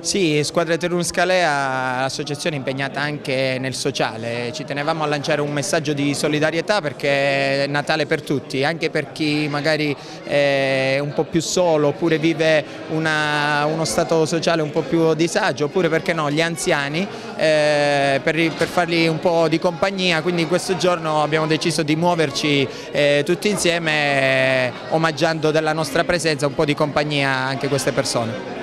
Sì, Squadra Terún Scalea, l'associazione è impegnata anche nel sociale, ci tenevamo a lanciare un messaggio di solidarietà perché è Natale per tutti, anche per chi magari è un po' più solo oppure vive uno stato sociale un po' più a disagio, oppure perché no, gli anziani, per fargli un po' di compagnia, quindi in questo giorno abbiamo deciso di muoverci tutti insieme omaggiando della nostra presenza un po' di compagnia anche queste persone.